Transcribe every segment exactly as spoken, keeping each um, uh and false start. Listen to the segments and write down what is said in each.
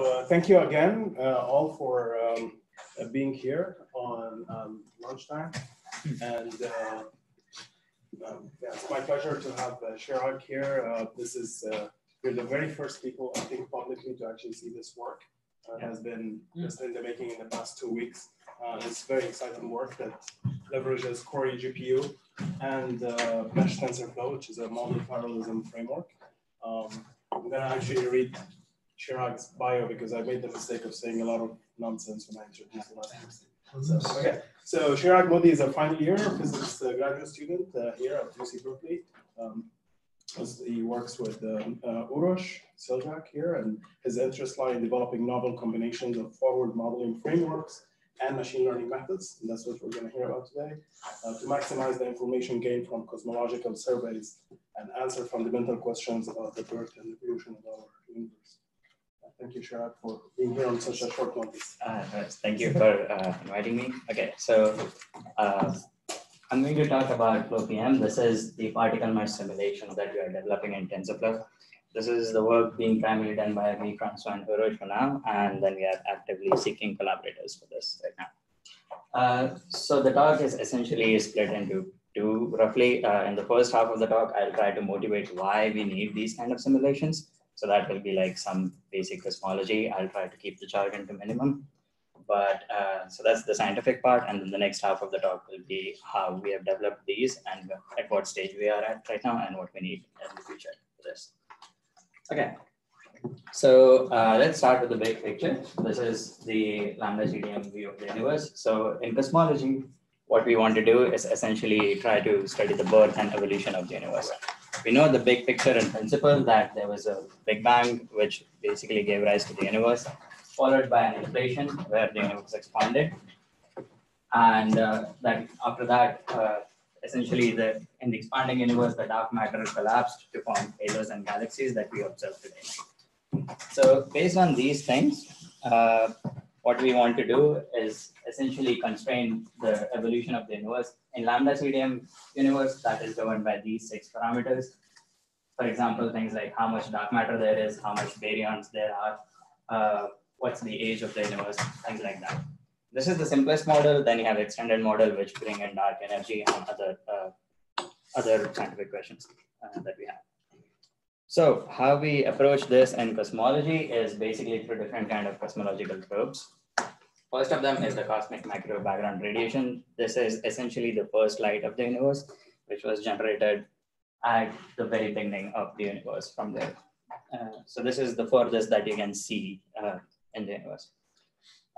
Uh, thank you again, uh, all, for um, uh, being here on um, lunchtime. And uh, um, yeah, it's my pleasure to have uh, Chirag here. Uh, this is, uh, you're the very first people, I think, publicly to actually see this work. Uh, yeah. It has been just in the making in the past two weeks. Uh, it's very exciting work that leverages Cori G P U and uh, Mesh TensorFlow, which is a model parallelism framework. Um, I'm going to actually read Chirag's bio because I made the mistake of saying a lot of nonsense when I introduced the last person. So, okay. So Chirag Modi is a final year physics uh, graduate student uh, here at U C Berkeley. Um, he works with um, uh, Uroš Seljak here, and his interests lie in developing novel combinations of forward modeling frameworks and machine learning methods, and that's what we're going to hear about today, uh, to maximize the information gained from cosmological surveys and answer fundamental questions about the birth and evolution of our universe. Uh, thank you, Sharad, for being here on such a short notice. Uh, thank you for uh, inviting me. Okay, so uh, I'm going to talk about FlowPM. This is the particle mesh simulation that we are developing in TensorFlow. This is the work being primarily done by me, François, and Uroš for now, and then we are actively seeking collaborators for this right now. Uh, so the talk is essentially split into two, roughly. Uh, in the first half of the talk, I'll try to motivate why we need these kind of simulations. So that will be like some basic cosmology. I'll try to keep the jargon to minimum. But uh, so that's the scientific part. And then the next half of the talk will be how we have developed these and at what stage we are at right now and what we need in the future for this. Okay, so uh, let's start with the big picture. This is the Lambda C D M view of the universe. So in cosmology, what we want to do is essentially try to study the birth and evolution of the universe. We know the big picture in principle that there was a Big Bang, which basically gave rise to the universe, followed by an inflation where the universe expanded. And uh, that after that, uh, essentially, the, in the expanding universe, the dark matter collapsed to form halos and galaxies that we observe today. So based on these things, uh, what we want to do is essentially constrain the evolution of the universe. In Lambda C D M universe, that is governed by these six parameters. For example, things like how much dark matter there is, how much baryons there are, uh, what's the age of the universe, things like that. This is the simplest model. Then you have extended model, which bring in dark energy and other uh, other scientific questions uh, that we have. So how we approach this in cosmology is basically through different kind of cosmological probes. First of them is the cosmic micro background radiation. This is essentially the first light of the universe, which was generated at the very beginning of the universe from there. Uh, so this is the furthest that you can see uh, in the universe.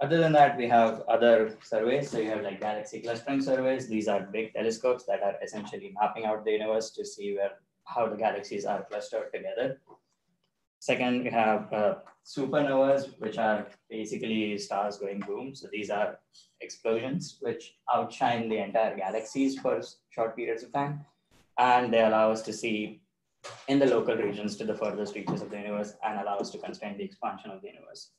Other than that, we have other surveys. So you have like galaxy clustering surveys. These are big telescopes that are essentially mapping out the universe to see where how the galaxies are clustered together. Second, we have uh, supernovas, which are basically stars going boom. So these are explosions which outshine the entire galaxies for short periods of time. And they allow us to see in the local regions to the furthest reaches of the universe and allow us to constrain the expansion of the universe.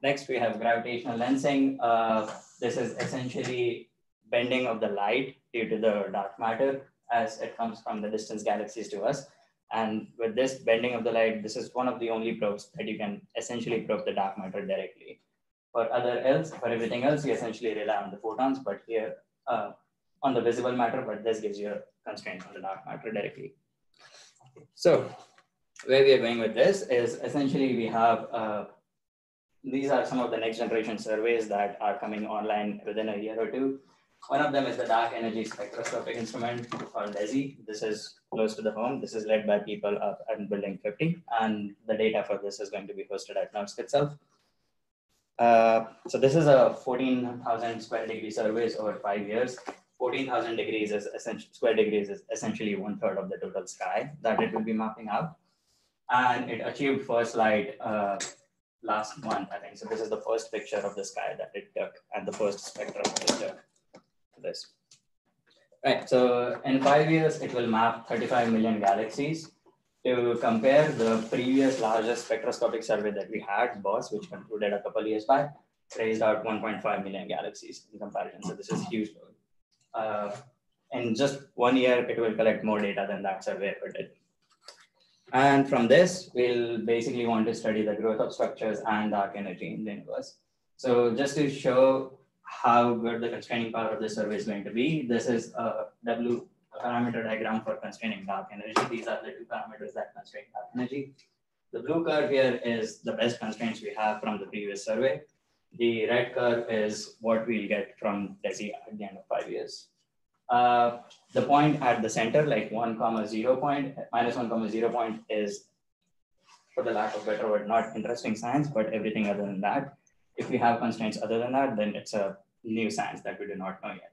Next, we have gravitational lensing. Uh, this is essentially bending of the light due to the dark matter as it comes from the distant galaxies to us. And with this bending of the light, this is one of the only probes that you can essentially probe the dark matter directly. For other else, for everything else, you essentially rely on the photons, but here uh, on the visible matter, but this gives you a constraint on the dark matter directly. So where we are going with this is essentially we have uh, these are some of the next generation surveys that are coming online within a year or two. One of them is the Dark Energy Spectroscopic Instrument called DESI. This is close to the home. This is led by people up at Building fifty, and the data for this is going to be hosted at NERSC itself. Uh, so this is a fourteen thousand square degree surveys over five years. fourteen thousand degrees is essentially square degrees is essentially one third of the total sky that it will be mapping out, and it achieved first light Uh, last month, I think. So this is the first picture of the sky that it took and the first spectrum it took for this. Right, so in five years, it will map thirty-five million galaxies. To compare the previous largest spectroscopic survey that we had, BOSS, which concluded a couple years back, traced out one point five million galaxies in comparison. So this is huge. Uh, in just one year, it will collect more data than that survey ever did. And from this, we'll basically want to study the growth of structures and dark energy in the universe. So just to show how good the constraining power of this survey is going to be, this is a W parameter diagram for constraining dark energy. These are the two parameters that constrain dark energy. The blue curve here is the best constraints we have from the previous survey. The red curve is what we'll get from DESI at the end of five years. Uh, the point at the center, like one comma zero point, minus one comma zero point is, for the lack of better word, not interesting science, but everything other than that. If we have constraints other than that, then it's a new science that we do not know yet.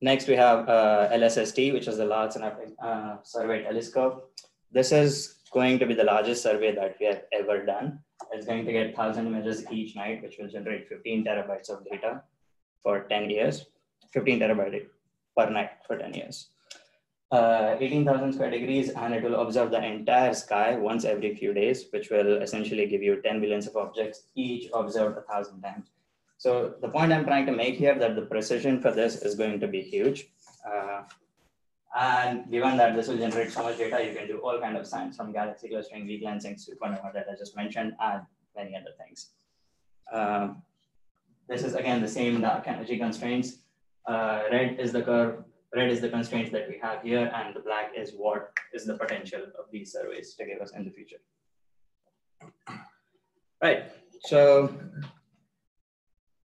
Next, we have uh, L S S T, which is the Large Synaptic uh, Survey Telescope. This is going to be the largest survey that we have ever done. It's going to get one thousand images each night, which will generate fifteen terabytes of data for ten years, fifteen terabytes per night for ten years. Uh, eighteen thousand square degrees, and it will observe the entire sky once every few days, which will essentially give you ten billions of objects, each observed a thousand times. So the point I'm trying to make here that the precision for this is going to be huge. Uh, And given that this will generate so much data, you can do all kinds of science, from galaxy clustering, V glancing, supernova that I just mentioned, and many other things. Uh, this is again the same dark energy constraints. Uh, red is the curve, red is the constraints that we have here, and the black is what is the potential of these surveys to give us in the future. Right. So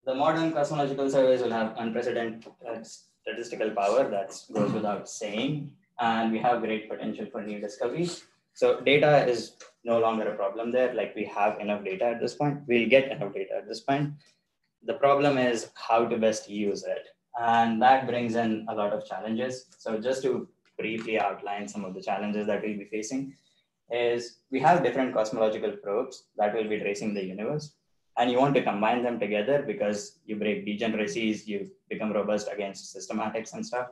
the modern cosmological surveys will have unprecedented statistical power, that goes without saying, and we have great potential for new discoveries. So data is no longer a problem there. Like, we have enough data at this point. We'll get enough data at this point. The problem is how to best use it. And that brings in a lot of challenges. So just to briefly outline some of the challenges that we'll be facing is we have different cosmological probes that will be tracing the universe. And you want to combine them together because you break degeneracies, you become robust against systematics and stuff.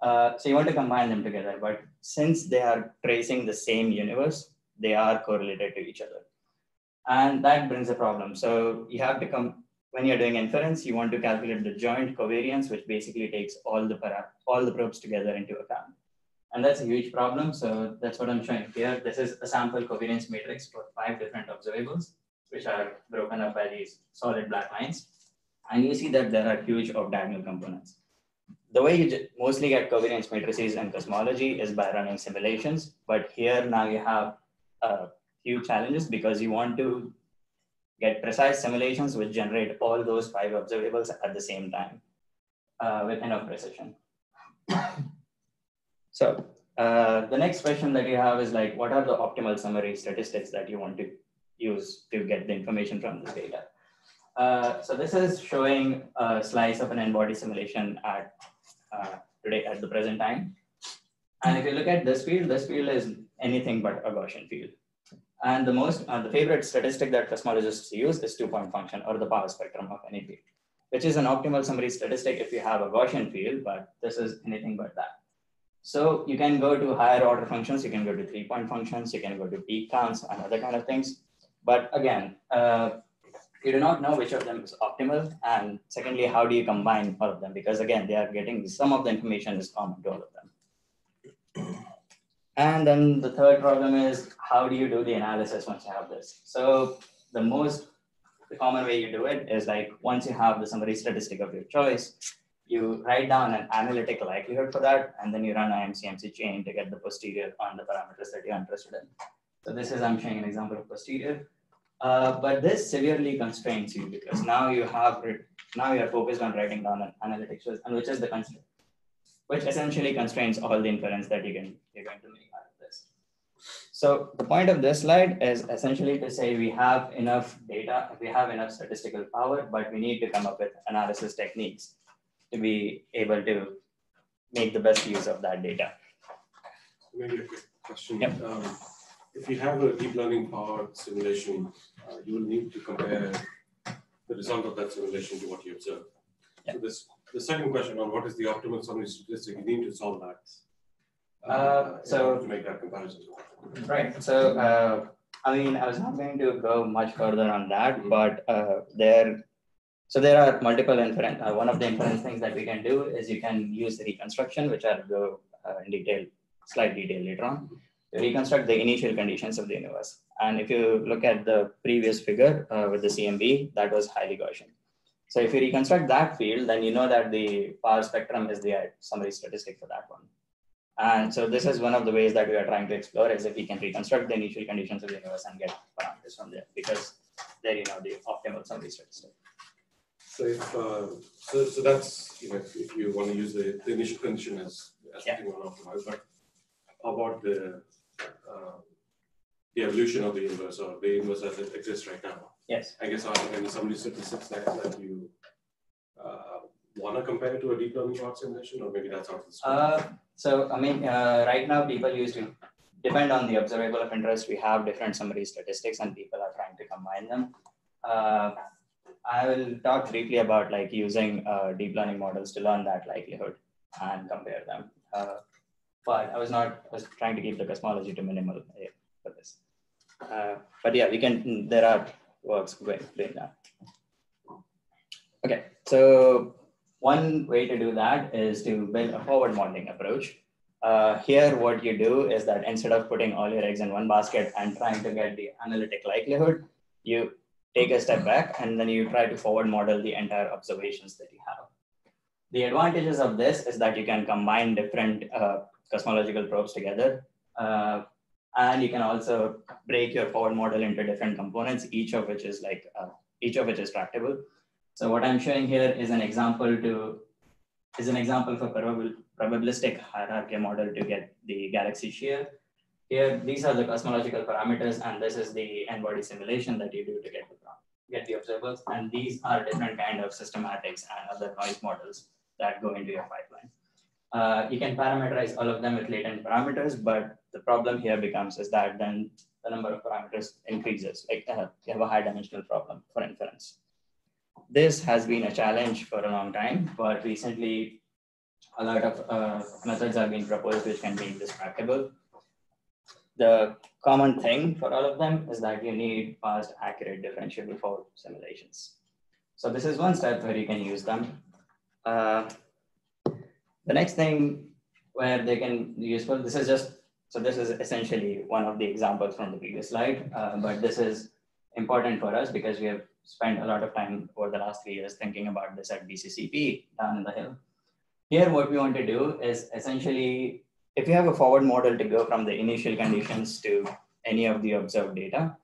Uh, so you want to combine them together, but since they are tracing the same universe, they are correlated to each other. And that brings a problem. So you have to come, when you're doing inference, you want to calculate the joint covariance, which basically takes all the, para, all the probes together into account. And that's a huge problem. So that's what I'm showing here. This is a sample covariance matrix for five different observables, which are broken up by these solid black lines. And you see that there are huge off-diagonal components. The way you mostly get covariance matrices in cosmology is by running simulations. But here now you have a few challenges because you want to get precise simulations which generate all those five observables at the same time uh, with enough precision. So uh, the next question that you have is like, what are the optimal summary statistics that you want to use to get the information from this data? Uh, so this is showing a slice of an N-body simulation at uh, today at the present time. And if you look at this field, this field is anything but a Gaussian field. And the most, uh, the favorite statistic that cosmologists use is two-point function or the power spectrum of any field, which is an optimal summary statistic if you have a Gaussian field, but this is anything but that. So you can go to higher order functions, you can go to three-point functions, you can go to peak counts and other kind of things. But again, uh, you do not know which of them is optimal. And secondly, how do you combine all of them? Because again, they are getting some of the information is common to all of them. And then the third problem is, how do you do the analysis once you have this? So the most the common way you do it is like, once you have the summary statistic of your choice, you write down an analytic likelihood for that. And then you run an M C M C chain to get the posterior on the parameters that you're interested in. So this is, I'm showing an example of posterior, uh, but this severely constrains you because now you have, now you are focused on writing down an analytic choice, and which is the constraint, which essentially constrains all the inference that you can, you're going to make out of this. So the point of this slide is essentially to say we have enough data, we have enough statistical power, but we need to come up with analysis techniques to be able to make the best use of that data. Maybe a quick question. Yep. Um, If you have a deep learning power simulation, uh, you will need to compare the result of that simulation to what you observe. Yeah. So this, the second question on what is the optimal summary statistic, you need to solve that. Uh, uh, so to make that comparison. Right. So uh, I mean, I was not going to go much further on that, mm-hmm. but uh, there, so there are multiple inference. Uh, one of the inference things that we can do is you can use the reconstruction, which I'll go uh, in detail slight detail later on, reconstruct the initial conditions of the universe. And if you look at the previous figure uh, with the C M B, that was highly Gaussian. So if you reconstruct that field, then you know that the power spectrum is the summary statistic for that one. And so this is one of the ways that we are trying to explore, is if we can reconstruct the initial conditions of the universe and get parameters from there, because there you know the optimal summary statistic. So if uh, so, so that's, you know, if, if you want to use the, the initial condition as as yeah. you want to optimize, but how about the uh, the evolution of the universe, or the universe as it exists right now? Yes. I guess are there any summary statistics that, that you uh, want to compare it to a deep learning short simulation, or maybe that's out of the story? Uh, so I mean, uh, right now people used to depend on the observable of interest. We have different summary statistics, and people are trying to combine them. Uh, I will talk briefly about like using uh, deep learning models to learn that likelihood and compare them. Uh, but I was not I was trying to keep the cosmology to minimal for this. Uh, but yeah, we can. There are works going doing that. Okay, so one way to do that is to build a forward modeling approach. Uh, here, what you do is that instead of putting all your eggs in one basket and trying to get the analytic likelihood, you take a step back and then you try to forward model the entire observations that you have. The advantages of this is that you can combine different uh, cosmological probes together. Uh, and you can also break your forward model into different components, each of which is like, uh, each of which is tractable. So what I'm showing here is an example to, is an example for probabil probabilistic hierarchy model to get the galaxy shear. Here, these are the cosmological parameters, and this is the N-body simulation that you do to get the, get the observables. And these are different kind of systematics and other noise models that go into your pipeline. Uh, you can parameterize all of them with latent parameters, but the problem here becomes is that then the number of parameters increases. Like uh, you have a high dimensional problem for inference. This has been a challenge for a long time, but recently a lot of uh, methods have been proposed which can make this tractable. The common thing for all of them is that you need fast, accurate, differentiable forward simulations. So this is one step where you can use them. Uh, the next thing where they can be useful, this is just, so this is essentially one of the examples from the previous slide, uh, but this is important for us because we have spent a lot of time over the last three years thinking about this at B C C P down in the hill. Here, what we want to do is essentially, if you have a forward model to go from the initial conditions to any of the observed data,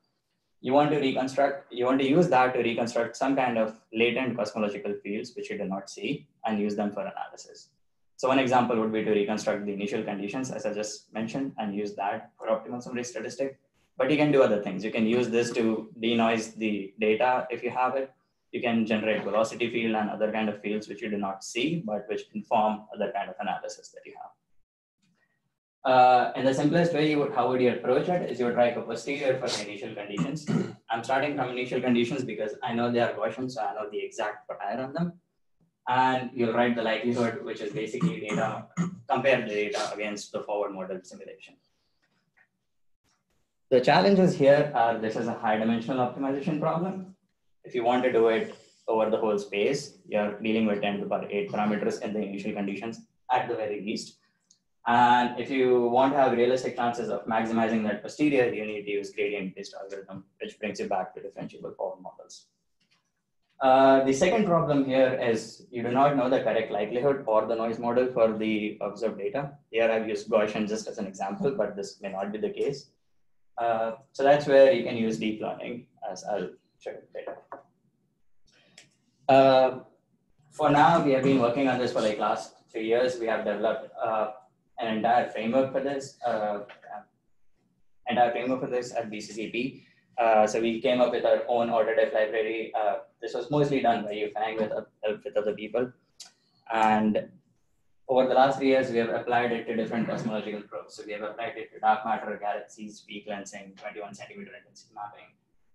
you want to reconstruct, you want to use that to reconstruct some kind of latent cosmological fields which you do not see and use them for analysis. So one example would be to reconstruct the initial conditions, as I just mentioned, and use that for optimal summary statistic. But you can do other things. You can use this to denoise the data if you have it. You can generate velocity field and other kind of fields which you do not see, but which inform other kind of analysis that you have. Uh, and the simplest way, you would, how would you approach it is you would try to posterior for the initial conditions. I'm starting from initial conditions because I know they are Gaussian, so I know the exact pattern on them. And you'll write the likelihood, which is basically data, compare the data against the forward model simulation. The challenges here are this is a high dimensional optimization problem. If you want to do it over the whole space, you're dealing with ten to the power eight parameters in the initial conditions at the very least. And if you want to have realistic chances of maximizing that posterior, you need to use gradient-based algorithm, which brings you back to differentiable forward models. Uh, the second problem here is you do not know the correct likelihood or the noise model for the observed data. Here I've used Gaussian just as an example, but this may not be the case. Uh, so that's where you can use deep learning, as I'll show you later. Uh, for now, we have been working on this for like last three years. We have developed uh, an entire framework for this, uh, entire framework for this at B C C P. Uh, so we came up with our own autodiff library. Uh, this was mostly done by Yu Feng with, uh, with other people. And over the last three years, we have applied it to different cosmological probes. So we have applied it to dark matter, galaxies, V cleansing, twenty-one centimeter intensity mapping,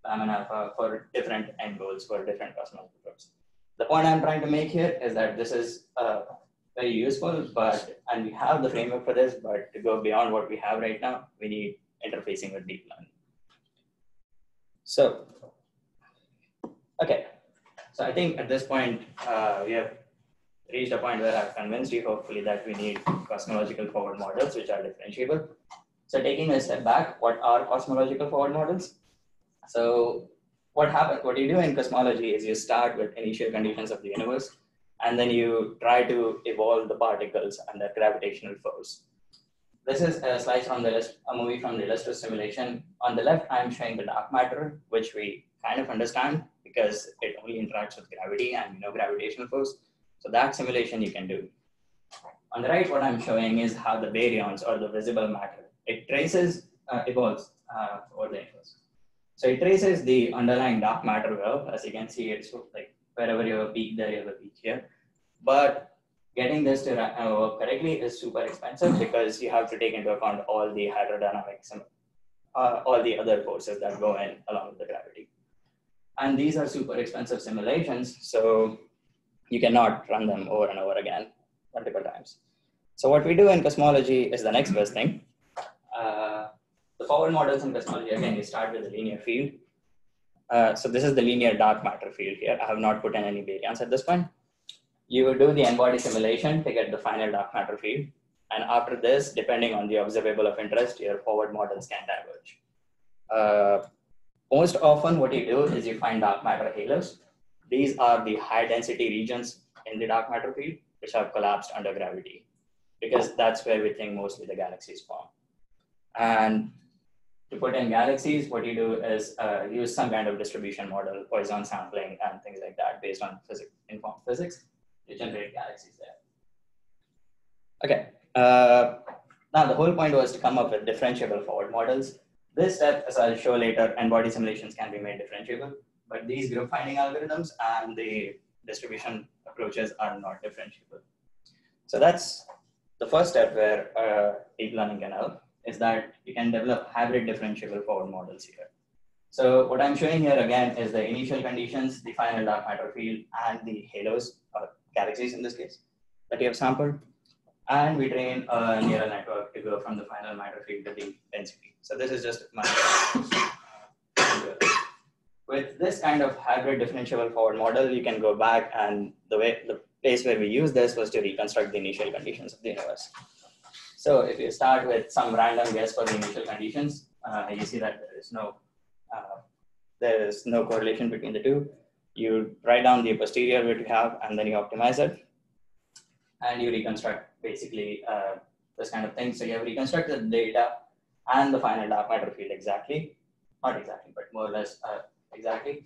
Raman alpha for different end goals for different cosmological probes. The point I'm trying to make here is that this is uh, very useful, but and we have the framework for this, but to go beyond what we have right now, we need interfacing with deep learning. So, okay. So I think at this point, uh, we have reached a point where I've convinced you, hopefully, that we need cosmological forward models which are differentiable. So taking a step back, what are cosmological forward models? So what happens, what you do in cosmology is you start with initial conditions of the universe, and then you try to evolve the particles under gravitational force. This is a slide from the list, a movie from the illustrious simulation. On the left, I'm showing the dark matter, which we kind of understand because it only interacts with gravity and no gravitational force. So that simulation you can do. On the right, what I'm showing is how the baryons, or the visible matter, it traces, uh, evolves uh, over the universe. So it traces the underlying dark matter well. As you can see, it's like wherever you have a peak, there you have a peak here. But getting this to work correctly is super expensive because you have to take into account all the hydrodynamics and uh, all the other forces that go in along with the gravity. And these are super expensive simulations, so you cannot run them over and over again multiple times. So what we do in cosmology is the next best thing. Uh, the forward models in cosmology, again, you start with a linear field. Uh, so this is the linear dark matter field here. I have not put in any variance at this point. You will do the N-body simulation to get the final dark matter field. And after this, depending on the observable of interest, your forward models can diverge. Uh, most often what you do is you find dark matter halos. These are the high density regions in the dark matter field, which have collapsed under gravity, because that's where we think mostly the galaxies form. And to put in galaxies, what you do is uh, use some kind of distribution model, Poisson sampling, and things like that based on physics, informed physics, to generate galaxies there. Okay, uh, now the whole point was to come up with differentiable forward models. This step, as I'll show later, N-body simulations can be made differentiable, but these group finding algorithms and the distribution approaches are not differentiable. So that's the first step where uh, deep learning can help, is that you can develop hybrid differentiable forward models here. So what I'm showing here again is the initial conditions, the final dark matter field, and the halos, or galaxies in this case, that you have sampled. And we train a neural network to go from the final matter field to the density. So this is just my with this kind of hybrid differentiable forward model, you can go back, and the way the place where we use this was to reconstruct the initial conditions of the universe. So if you start with some random guess for the initial conditions, uh, you see that there is no uh, there is no correlation between the two. You write down the posterior bit you have, and then you optimize it, and you reconstruct basically uh, this kind of thing. So you have reconstructed the data and the final dark matter field exactly, not exactly, but more or less uh, exactly.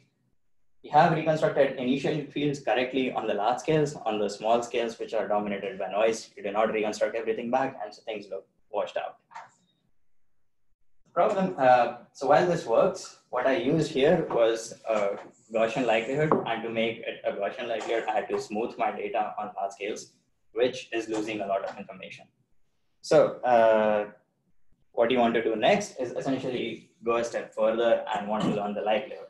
You have reconstructed initial fields correctly on the large scales. On the small scales, which are dominated by noise, you do not reconstruct everything back, and so things look washed out. Problem. Uh, so while this works, what I used here was a Gaussian likelihood, and to make it a Gaussian likelihood, I had to smooth my data on large scales, which is losing a lot of information. So uh, what you want to do next is essentially go a step further and want to learn the likelihood.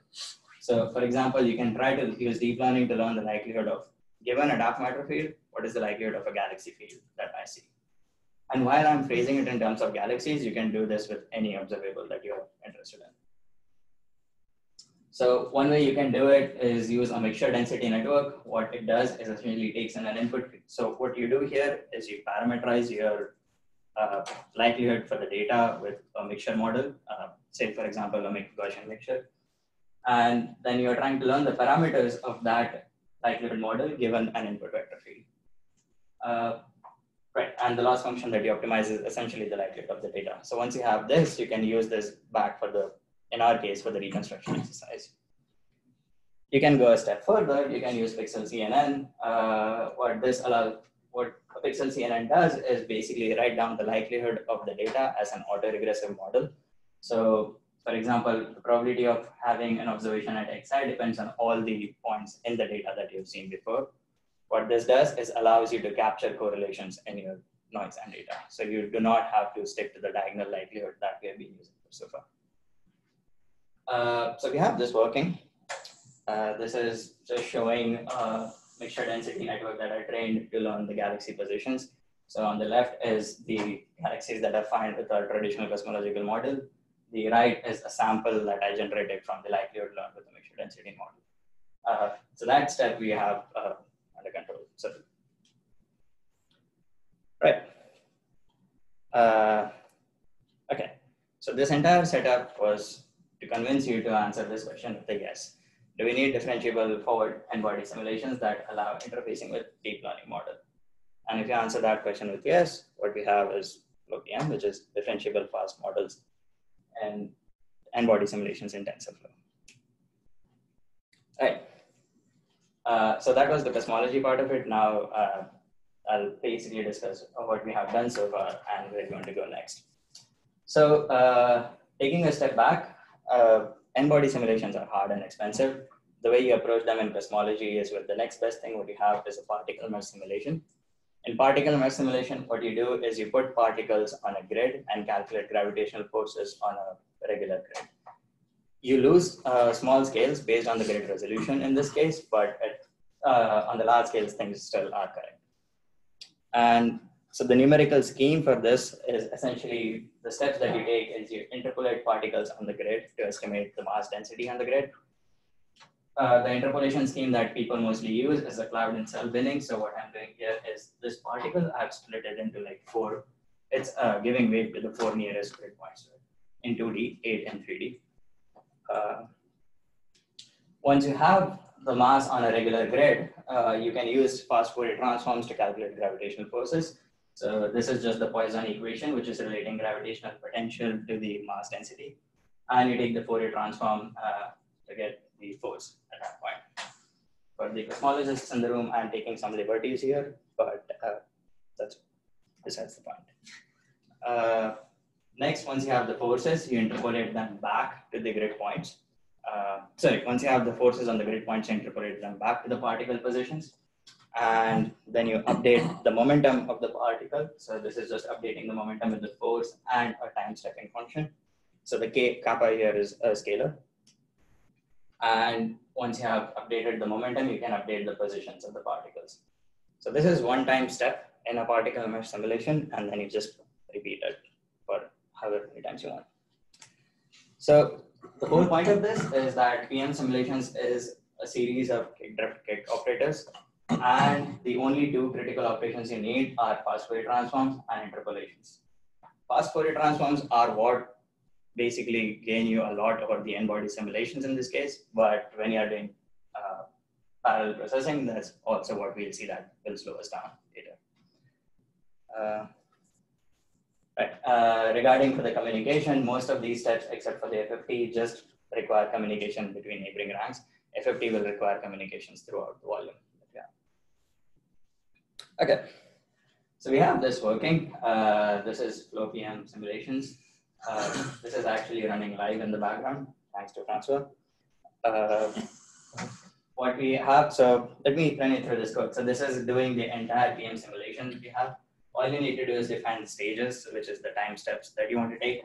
So for example, you can try to use deep learning to learn the likelihood of, given a dark matter field, what is the likelihood of a galaxy field that I see? And while I'm phrasing it in terms of galaxies, you can do this with any observable that you're interested in. So one way you can do it is use a mixture density network. What it does is essentially takes in an input. So what you do here is you parameterize your uh, likelihood for the data with a mixture model, uh, say for example, a Gaussian mixture. And then you're trying to learn the parameters of that likelihood model given an input vector field. Uh, right, and the last function that you optimize is essentially the likelihood of the data. So once you have this, you can use this back for the, in our case, for the reconstruction exercise. You can go a step further. You can use PixelCNN. Uh, what this allows, what PixelCNN does is basically write down the likelihood of the data as an autoregressive model. So for example, the probability of having an observation at xi depends on all the points in the data that you've seen before. What this does is allows you to capture correlations in your noise and data. So you do not have to stick to the diagonal likelihood that we have been using so far. Uh, so we have this working. Uh, this is just showing a mixture density network that I trained to learn the galaxy positions. So on the left is the galaxies that I find with our traditional cosmological model. The right is a sample that I generated from the likelihood learned with the mixture density model. Uh, so that step we have uh, under control. So right? Uh, okay, so this entire setup was to convince you to answer this question with a yes. Do we need differentiable forward N-body simulations that allow interfacing with deep learning model? And if you answer that question with yes, what we have is FlowPM, which is differentiable fast models and N-body simulations in TensorFlow. Right. Uh, so that was the cosmology part of it. Now uh, I'll basically discuss what we have done so far and where we're going to go next. So uh, taking a step back, uh, N-body simulations are hard and expensive. The way you approach them in cosmology is with the next best thing. What you have is a particle mesh simulation. In particle mesh simulation, what you do is you put particles on a grid and calculate gravitational forces on a regular grid. You lose uh, small scales based on the grid resolution in this case, but at, uh, on the large scales, things still are correct. And so the numerical scheme for this is essentially the steps that you take is you interpolate particles on the grid to estimate the mass density on the grid. Uh, the interpolation scheme that people mostly use is the cloud and cell binning. So what I'm doing here is this particle, I've split it into like four. It's uh, giving weight to the four nearest grid points in two D, eight, and three D. Uh, once you have the mass on a regular grid, uh, you can use fast Fourier transforms to calculate gravitational forces. So this is just the Poisson equation, which is relating gravitational potential to the mass density. And you take the Fourier transform uh, to get the force at that point. For the cosmologists in the room, I'm taking some liberties here, but uh, that's besides the point. Uh, next, once you have the forces, you interpolate them back to the grid points. Uh, sorry, once you have the forces on the grid points, you interpolate them back to the particle positions. And then you update the momentum of the particle. So this is just updating the momentum with the force and a time stepping function. So the k kappa here is a scalar. And once you have updated the momentum, you can update the positions of the particles. So this is one time step in a particle mesh simulation, and then you just repeat it for however many times you want. So the whole point of this is that P M simulations is a series of drift kick operators, and the only two critical operations you need are fast Fourier transforms and interpolations. Fast Fourier transforms are what basically gain you a lot about the N-body simulations in this case, but when you are doing uh, parallel processing, that's also what we'll see that will slow us down later. Uh, right. uh, regarding for the communication, most of these steps, except for the F F T, just require communication between neighboring ranks. F F T will require communications throughout the volume. Yeah. Okay, so we have this working. Uh, this is FlowPM simulations. Uh, this is actually running live in the background, thanks to François. Uh, what we have, so let me run it through this code. So this is doing the entire P M simulation that we have. All you need to do is define the stages, which is the time steps that you want to take.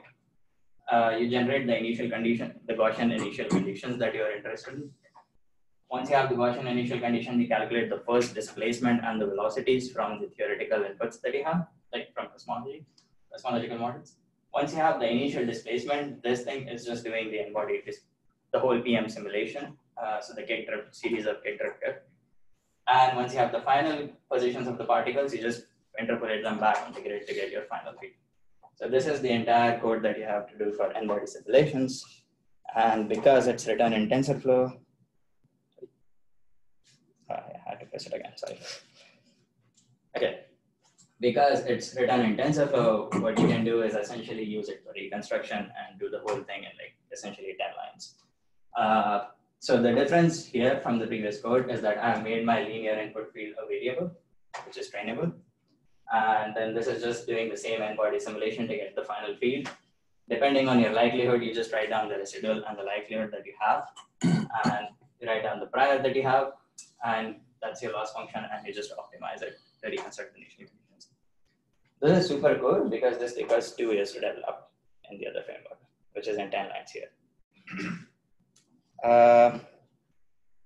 Uh, you generate the initial condition, the Gaussian initial conditions that you are interested in. Once you have the Gaussian initial condition, you calculate the first displacement and the velocities from the theoretical inputs that you have, like from cosmology, cosmological models. Once you have the initial displacement, this thing is just doing the N-body, the whole P M simulation. Uh, so the kick drift, series of kick drift. And once you have the final positions of the particles, you just interpolate them back on the grid to get your final feed. So this is the entire code that you have to do for N-body simulations. And because it's written in TensorFlow, I had to press it again, sorry. Okay. Because it's written in TensorFlow, what you can do is essentially use it for reconstruction and do the whole thing in like essentially ten lines. Uh, so the difference here from the previous code is that I've made my linear input field a variable, which is trainable. And then this is just doing the same N-body simulation to get the final field. Depending on your likelihood, you just write down the residual and the likelihood that you have. And you write down the prior that you have. And that's your loss function. And you just optimize it to reconstruct the initial. This is super cool because this took us two years to develop in the other framework, which is in ten lines here. Uh,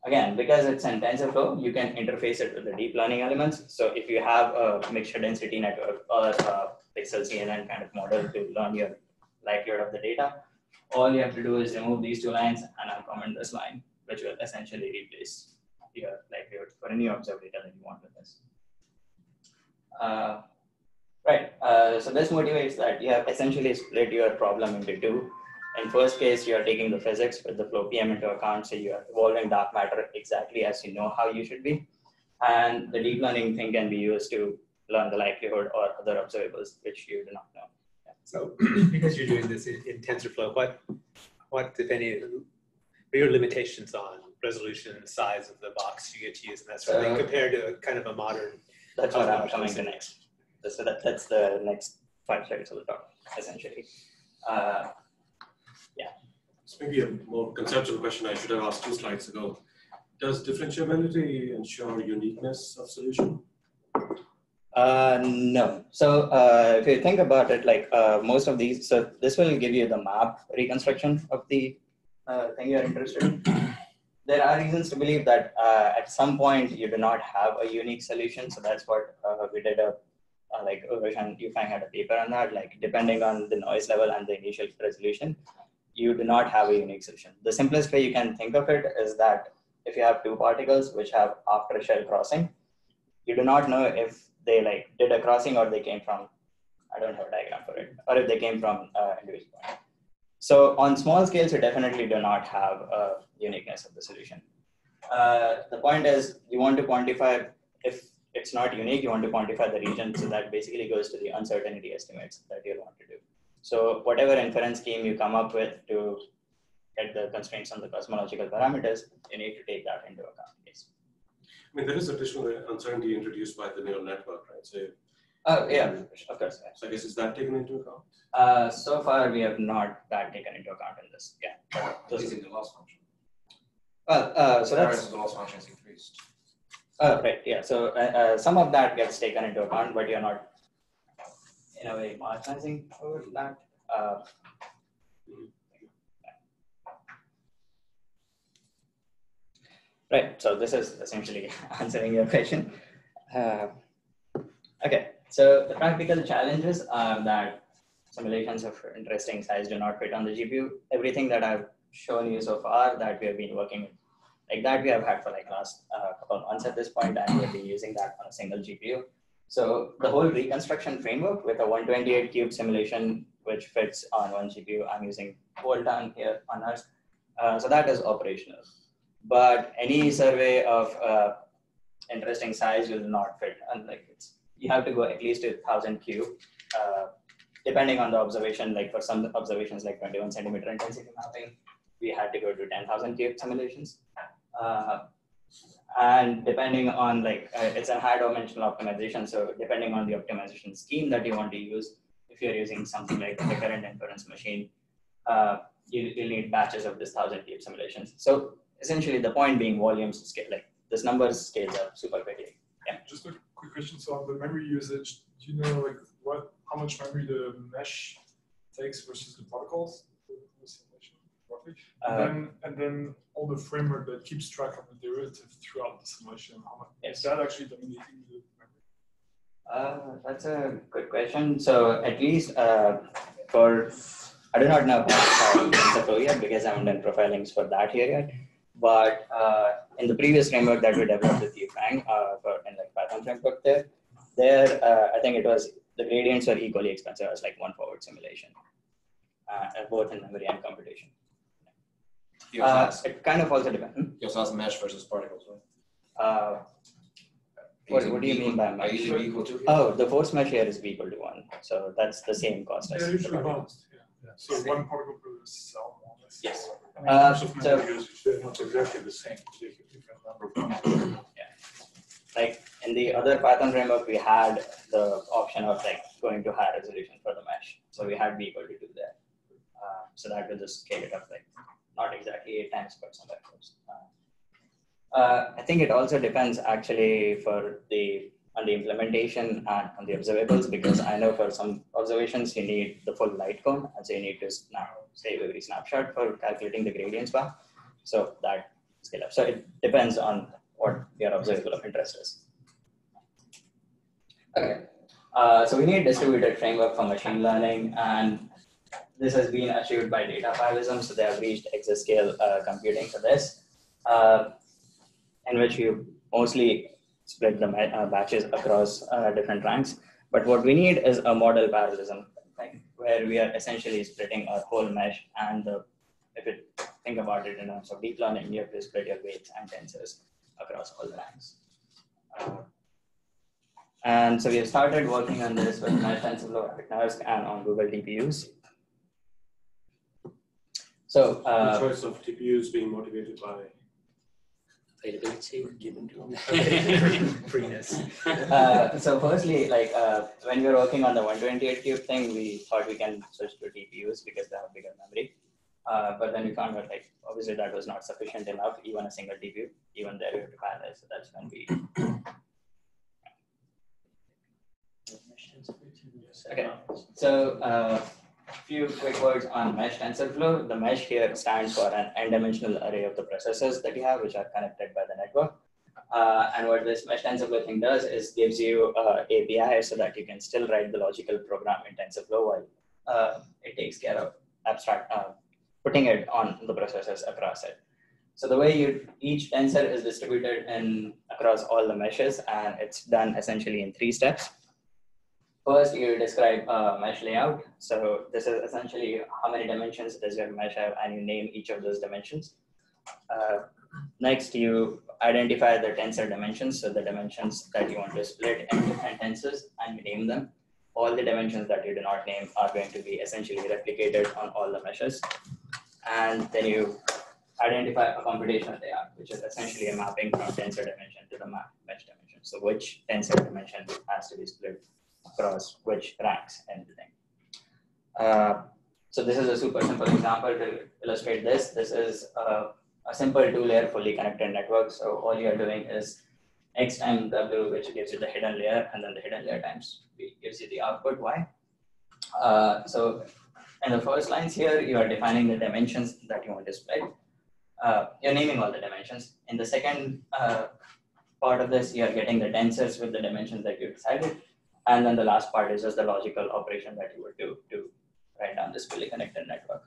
again, because it's in TensorFlow, you can interface it with the deep learning elements. So if you have a mixture density network or a PixelCNN kind of model to learn your likelihood of the data, all you have to do is remove these two lines and uncomment this line, which will essentially replace your likelihood for any observable data that you want with this. Uh, Right. Uh, so this motivates that you have essentially split your problem into two. In first case, you are taking the physics with the FlowPM into account, so you are evolving dark matter exactly as you know how you should be. And the deep learning thing can be used to learn the likelihood or other observables which you do not know. Yeah. So because you're doing this in, in TensorFlow, what, what if any, what are your limitations on resolution and size of the box you get to use and that sort of thing compared to a, kind of a modern? That's what I'm coming to next. So that, that's the next five slides of the talk, essentially. Uh, yeah. It's maybe a more conceptual question I should have asked two slides ago. Does differentiability ensure uniqueness of solution? Uh, no. So uh, if you think about it, like uh, most of these, so this will give you the map reconstruction of the uh, thing you're interested in. There are reasons to believe that uh, at some point you do not have a unique solution. So that's what uh, we did a Uh, like Uroš and Yu Feng had a paper on that, like depending on the noise level and the initial resolution, you do not have a unique solution. The simplest way you can think of it is that if you have two particles which have after shell crossing, you do not know if they like did a crossing or they came from, I don't have a diagram for it, or if they came from uh, individual point. So on small scales, you definitely do not have a uniqueness of the solution. Uh, the point is you want to quantify if it's not unique, you want to quantify the region, so that basically goes to the uncertainty estimates that you want to do. So whatever inference scheme you come up with to get the constraints on the cosmological parameters, you need to take that into account. Yes. I mean, there is additional uncertainty introduced by the neural network, right? So, oh, yeah, um, of course. Yeah. So I guess, is that taken into account? Uh, so far, we have not that taken into account in this. Yeah. Using the loss function. Well, uh, so that's... The loss function is increased. Oh, right, yeah. So uh, uh, some of that gets taken into account, but you're not in a way marginalizing over that. Uh, right, so this is essentially answering your question. Uh, okay, so the practical challenges are that simulations of interesting size do not fit on the G P U. Everything that I've shown you so far that we have been working with, like that we have had for like last uh, couple of months at this point, and we'll be using that on a single G P U. So the whole reconstruction framework with a one twenty-eight cube simulation, which fits on one G P U, I'm using Volta here on NERSC. Uh, so that is operational. But any survey of uh, interesting size will not fit. And like it's, you have to go at least to one thousand cube, uh, depending on the observation. Like for some observations, like twenty-one centimeter intensity mapping, we had to go to ten thousand cube simulations. Uh, and depending on like, uh, it's a high dimensional optimization. So depending on the optimization scheme that you want to use, if you're using something like the current inference machine, uh, you, you'll need batches of this thousand cube simulations. So essentially the point being volumes scale, like this number scales up super quickly. Yeah. Just a quick question. So on the memory usage, do you know like what, how much memory the mesh takes versus the protocols? And, uh, then, and then all the framework that keeps track of the derivative throughout the simulation, how much yes. is that actually dominating the memory? Uh, that's a good question. So at least uh, for, I do not know about yet because I haven't done profilings for that here yet. But uh, in the previous framework that we developed with Yu Feng, uh, for in like Python framework there, there uh, I think it was the gradients were equally expensive as like one forward simulation, uh, both in memory and computation. Uh, it kind of also depends. Hmm? You also asked mesh versus particles, right? Uh, what, what do you equal, mean by mesh? Equal equal to oh, the force mesh here is B equal to one. So that's the same cost yeah, as the particles. Yeah. Yeah. So same. One particle per cell. Yes. I mean, uh, so, it's not exactly the same. Yeah. Like in the other Python framework, we had the option of like going to higher resolution for the mesh. So we had B equal to two there. Uh, so that will just scale it up like not exactly eight times, but somewhere close. Uh, uh, I think it also depends actually for the on the implementation and on the observables, because I know for some observations you need the full light cone, and so you need to now save every snapshot for calculating the gradients bar. So that scale up. So it depends on what your observable of interest is. Okay. Uh, so we need distributed framework for machine learning, and this has been achieved by data fileism, so they have reached exascale uh, computing for this, uh, in which you mostly split the uh, batches across uh, different ranks. But what we need is a model parallelism, like where we are essentially splitting our whole mesh, and the, if you think about it in terms of deep learning, you have to split your weights and tensors across all the ranks. Uh, and so we have started working on this with Mesh TensorFlow at NERSC and on Google G P Us. So uh, the choice of G P Us being motivated by availability given to uh, so firstly, like uh, when we were working on the one twenty-eight qubit thing, we thought we can switch to T P Us because they have bigger memory. Uh, but then we found that, like, obviously that was not sufficient enough, even a single T P U, even there we have to parallelize. So that's when we. Okay, so uh, few quick words on mesh TensorFlow. The mesh here stands for an n-dimensional array of the processors that you have, which are connected by the network. Uh, and what this mesh TensorFlow thing does is gives you uh, A P I so that you can still write the logical program in TensorFlow while uh, it takes care of abstract uh, putting it on the processors across it. So the way you, each tensor is distributed in across all the meshes, and it's done essentially in three steps. First, you describe a mesh layout. So this is essentially how many dimensions does your mesh have, and you name each of those dimensions. Uh, next, you identify the tensor dimensions, so the dimensions that you want to split into different tensors, and you name them. All the dimensions that you do not name are going to be essentially replicated on all the meshes. And then you identify a computational layout, which is essentially a mapping from tensor dimension to the map mesh dimension. So which tensor dimension has to be split across which ranks and the thing. Uh, so this is a super simple example to illustrate this. This is a, a simple two-layer fully connected network. So all you are doing is x times w, which gives you the hidden layer, and then the hidden layer times b gives you the output y. Uh, so in the first lines here, you are defining the dimensions that you want to split. Uh, you're naming all the dimensions. In the second uh, part of this, you are getting the tensors with the dimensions that you decided. And then the last part is just the logical operation that you would do to write down this fully connected network.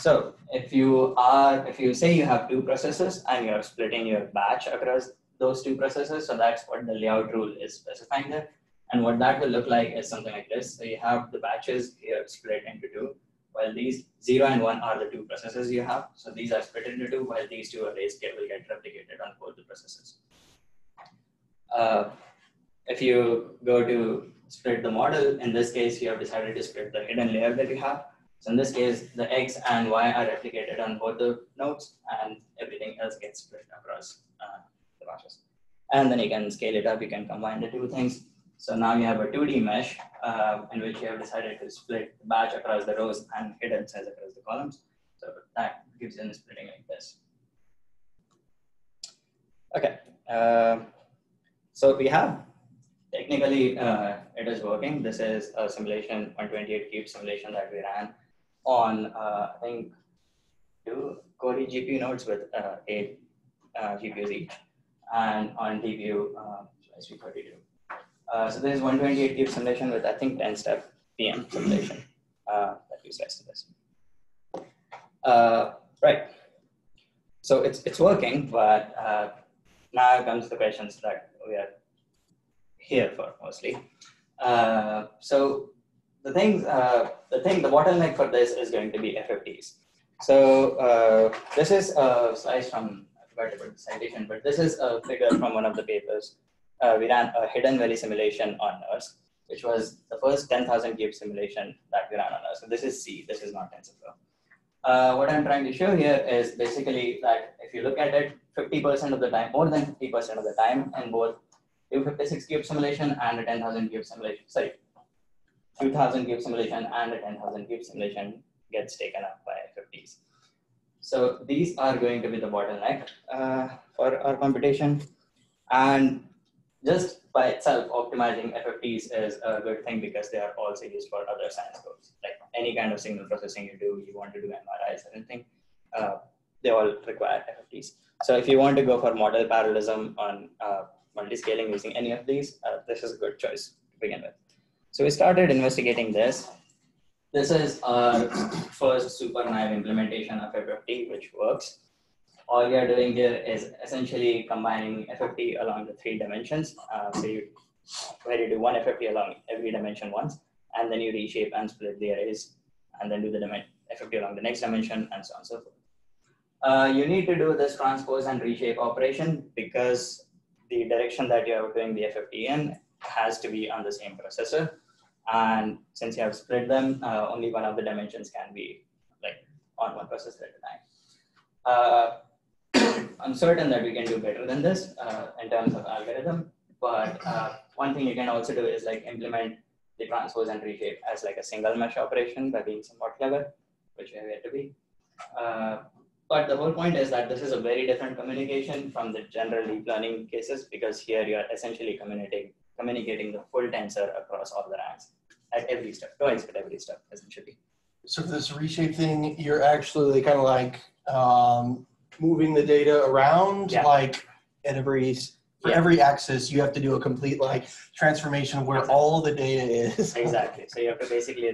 So if you are, if you say you have two processors and you're splitting your batch across those two processors, so that's what the layout rule is specifying there. And what that will look like is something like this. So you have the batches here split into two, while these zero and one are the two processors you have. So these are split into two, while these two arrays get, will get replicated on both the processors. Uh, If you go to split the model, in this case, you have decided to split the hidden layer that you have. So in this case, the X and Y are replicated on both the nodes, and everything else gets split across uh, the batches. And then you can scale it up. You can combine the two things. So now you have a two D mesh uh, in which you have decided to split the batch across the rows and hidden cells across the columns. So that gives you a splitting like this. OK. Uh, so we have Technically, uh, it is working. This is a simulation, one twenty-eight qubit simulation that we ran on, uh, I think, two Cori G P U nodes with uh, eight uh, G P Us each, and on T P U, uh, S P thirty-two. Uh, so this is one twenty-eight qubit simulation with, I think, ten step P M simulation uh, that we sliced in this. Uh, right. So it's, it's working, but uh, now comes the questions that we are here for mostly. Uh, so the thing, uh, the thing, the bottleneck for this is going to be F F Ts. So uh, this is a slice from, I forgot about the citation, but this is a figure from one of the papers. Uh, we ran a hidden valley simulation on NERSC, which was the first ten thousand qubit simulation that we ran on NERSC. So this is C, this is not TensorFlow. Uh, what I'm trying to show here is basically that if you look at it, fifty percent of the time, more than fifty percent of the time, and both two fifty-six qubit simulation and a ten thousand qubit simulation, sorry, two thousand qubit simulation and a ten thousand qubit simulation gets taken up by F F Ts. So these are going to be the bottleneck uh, for our computation. And just by itself, optimizing F F Ts is a good thing because they are also used for other science goals. Like any kind of signal processing you do, you want to do M R Is or anything, uh, they all require F F Ts. So if you want to go for model parallelism on uh, multiscaling using any of these, uh, this is a good choice to begin with. So we started investigating this. This is our first super naive implementation of F F T, which works. All we are doing here is essentially combining F F T along the three dimensions. Uh, so you where you do one F F T along every dimension once, and then you reshape and split the arrays, and then do the F F T along the next dimension, and so on and so forth. Uh, you need to do this transpose and reshape operation because the direction that you are doing the F F T in has to be on the same processor. And since you have split them, uh, only one of the dimensions can be like on one processor at a time. Uh, I'm certain that we can do better than this uh, in terms of algorithm, but uh, one thing you can also do is like implement the transpose and reshape as like a single mesh operation by being somewhat clever, which we have yet to be. Uh, but the whole point is that this is a very different communication from the general deep learning cases, because here you are essentially communicating communicating the full tensor across all the ranks at every step, twice at every step essentially. So for this reshape thing, you're actually kind of like um, moving the data around, yeah. like at every for yeah. every axis, you have to do a complete like transformation of where exactly. all the data is. Exactly. So you have to basically,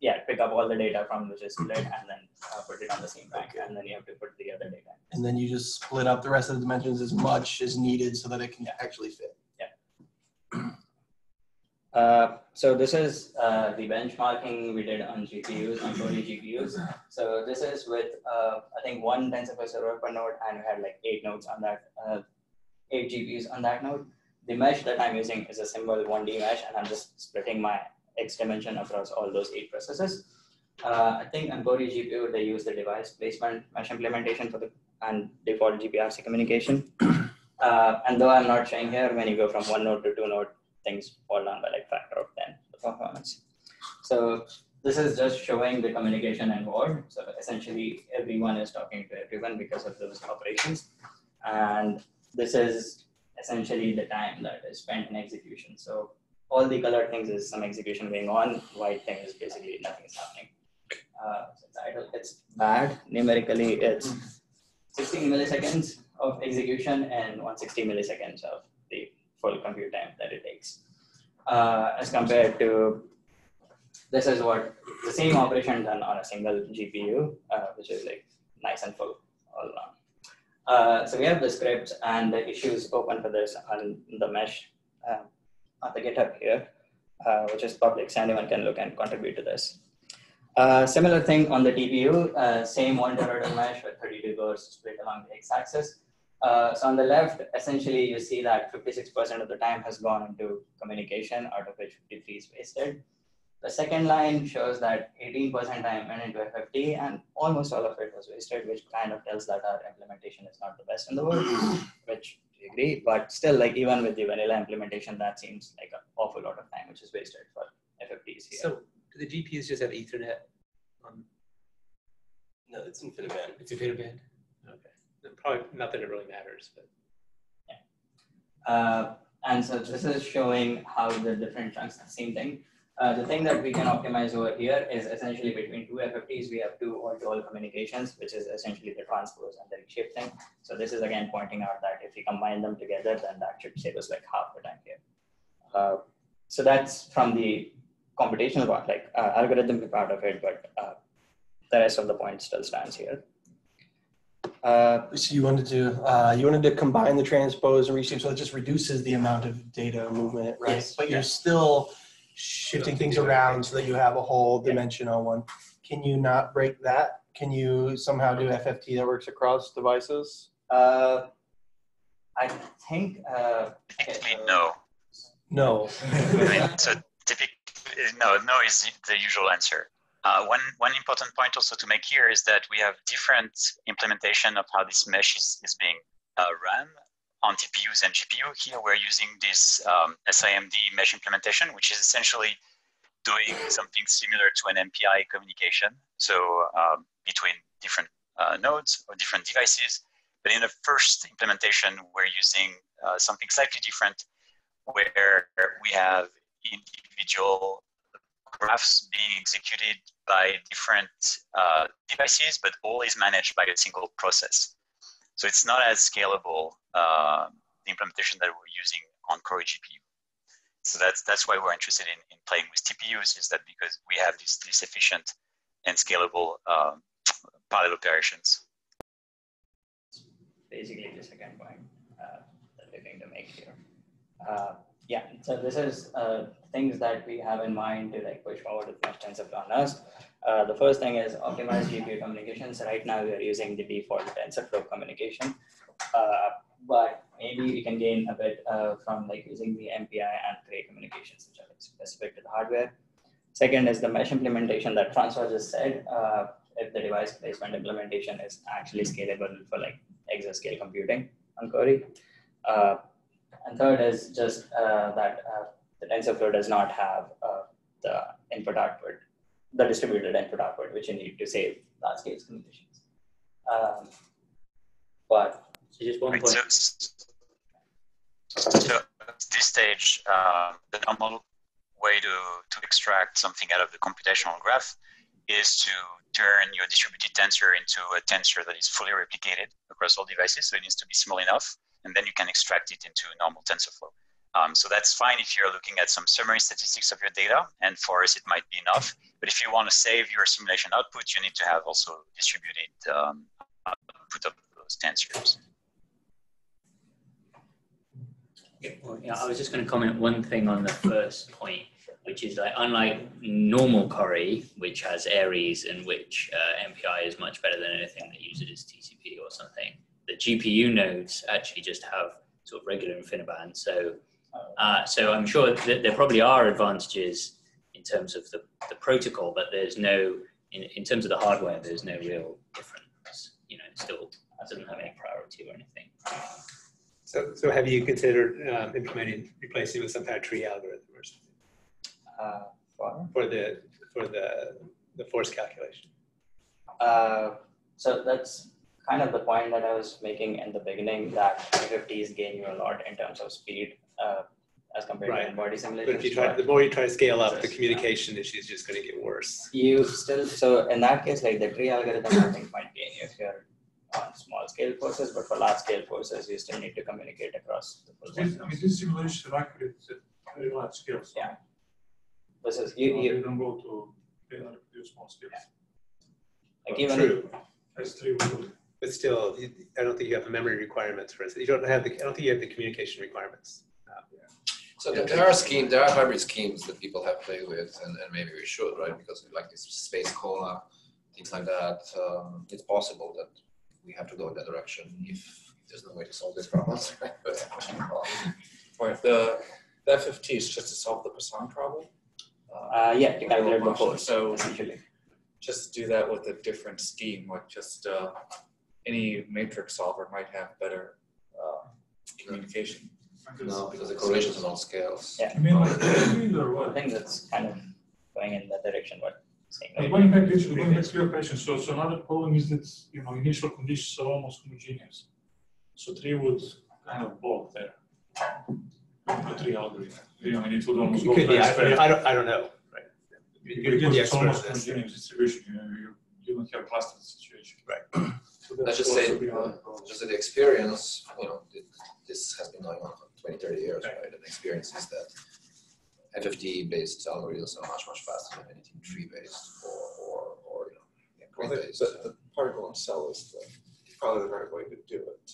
yeah, pick up all the data from which is split, and then uh, put it on the same rank, okay. and then you have to put the other data. And then you just split up the rest of the dimensions as much as needed so that it can yeah. actually fit. Yeah. Uh, so this is uh, the benchmarking we did on G P Us, on Cori G P Us. So this is with uh, I think one TensorFlow server per node, and we had like eight nodes on that. Uh, eight G P Us on that node. The mesh that I'm using is a simple one D mesh, and I'm just splitting my X dimension across all those eight processes. Uh, I think on Cori G P U, they use the device placement mesh implementation for the and default G P R C communication. Uh, and though I'm not showing here, when you go from one node to two node, things fall down by like factor of ten the performance. So this is just showing the communication involved. So essentially everyone is talking to everyone because of those operations. And this is essentially the time that is spent in execution. So all the colored things is some execution going on. White thing is basically nothing is happening. Uh, so it's idle. It's bad. Numerically, it's sixteen milliseconds of execution and one hundred sixty milliseconds of the full compute time that it takes. Uh, as compared to, this is what the same operation done on a single G P U, uh, which is like nice and full all along. Uh, so we have the scripts and the issues open for this on the mesh uh, on the GitHub here, uh, which is public, so anyone can look and contribute to this. Uh, similar thing on the T P U, uh, same one terabyte mesh with thirty-two cores split along the x-axis. Uh, so on the left, essentially you see that fifty-six percent of the time has gone into communication, out of which fifty-three is wasted. The second line shows that eighteen percent time went into F F T and almost all of it was wasted, which kind of tells that our implementation is not the best in the world, which we agree, but still, like even with the vanilla implementation, that seems like an awful lot of time, which is wasted for F F Ts here. So do the G P Us just have Ethernet? Um, no, it's InfiniBand. It's InfiniBand? Okay. Probably not that it really matters, but. Yeah. Uh, and so this is showing how the different chunks are the same thing. Uh, the thing that we can optimize over here is essentially between two F F Ts, we have two all-to-all communications, which is essentially the transpose and the reshape thing. So this is again pointing out that if we combine them together, then that should save us like half the time here. Uh, so that's from the computational part, like uh, algorithmic part of it, but uh, the rest of the point still stands here. Uh, so you wanted to uh, you wanted to combine the transpose and reshape, so it just reduces the amount of data movement, right? Yes, but you're yes. still shifting things around so that you have a whole dimension on one. Can you not break that? Can you somehow do F F T that works across devices? Uh, I think. Uh, Technically, uh, no. No. Right. So typically, no. No is the usual answer. Uh, one one important point also to make here is that we have different implementation of how this mesh is is being uh, run. On T P Us and G P U, here we're using this um, S I M D mesh implementation, which is essentially doing something similar to an M P I communication, so um, between different uh, nodes or different devices. But in the first implementation, we're using uh, something slightly different, where we have individual graphs being executed by different uh, devices, but all is managed by a single process. So it's not as scalable, uh, the implementation that we're using on Cori G P U. So that's that's why we're interested in, in playing with T P Us, is that because we have these, these efficient and scalable um, parallel operations. Basically the second point uh, that we're going to make here. Uh, yeah, so this is uh, things that we have in mind to like push forward with Mesh TensorFlow on us. Uh, the first thing is optimize G P U communications. Right now we are using the default TensorFlow communication, uh, but maybe we can gain a bit uh, from like using the M P I and Cray communications, which are like specific to the hardware. Second is the mesh implementation that François just said. Uh, if the device placement implementation is actually scalable for like exascale computing on Cori. Uh, and third is just uh, that uh, the TensorFlow does not have uh, the input output, the distributed input output, which you need to save large scale communications. Um, but so just one point. So at this stage, uh, the normal way to, to extract something out of the computational graph is to turn your distributed tensor into a tensor that is fully replicated across all devices. So it needs to be small enough, and then you can extract it into normal TensorFlow. Um, so that's fine if you're looking at some summary statistics of your data, and for us it might be enough. But if you want to save your simulation output, you need to have also distributed um, output of those tensors. Yeah, I was just going to comment one thing on the first point, which is like, unlike normal Cori, which has Aries and which uh, M P I is much better than anything that uses T C P or something, the G P U nodes actually just have sort of regular InfiniBand. So, uh, so I'm sure that there probably are advantages in terms of the, the protocol, but there's no, in, in terms of the hardware, there's no real difference. You know, it still doesn't have any priority or anything. So, so have you considered um, implementing, replacing with some kind of tree algorithm or something? Uh, for? for the for the the force calculation. Uh, so that's kind of the point that I was making in the beginning, that three fifties gain you a lot in terms of speed uh, as compared right. to N-body simulations. But if you try, the more you try to scale up, the communication yeah. issue is just going to get worse. You still so in that case, like the tree algorithm, I think might gain you if you're on small scale forces, but for large scale forces, you still need to communicate across the full. I mean, these simulations are accurate at very large scales. Yeah. This is you, you, you don't go to you know, small scales. Yeah. Like well, true. That's true. But still, you, I don't think you have the memory requirements for it. You don't have the. I don't think you have the communication requirements. No. Yeah. So yeah. there are schemes. There are hybrid schemes that people have played with, and, and maybe we should, right? Because we like this space cola, things like that. Um, it's possible that we have to go in that direction if there's no way to solve these problems. Right? But well, if the the F F T is just to solve the Poisson problem. Uh, yeah, you got it before. So just do that with a different scheme. Like just uh, any matrix solver might have better uh, communication. No, because the correlations are on scales. Yeah, I mean, I think that's kind of going in that direction. But going back to your question, so so another problem is that you know initial conditions are almost homogeneous. So tree would kind of block there. The tree algorithm. I mean, it would almost go could, yeah, I, I, don't, I don't know. Right. You, you it's almost continuous distribution. You, know, you, you don't have a clustered situation. Right. So that's just say, uh, just the experience, you know, it, this has been going on for twenty, thirty years, right? right? And the experience is that F F T-based algorithms are much, much faster than anything tree-based or, or, or, you know, yeah, grid-based. Well, the, the particle itself is the, probably the right way to do it.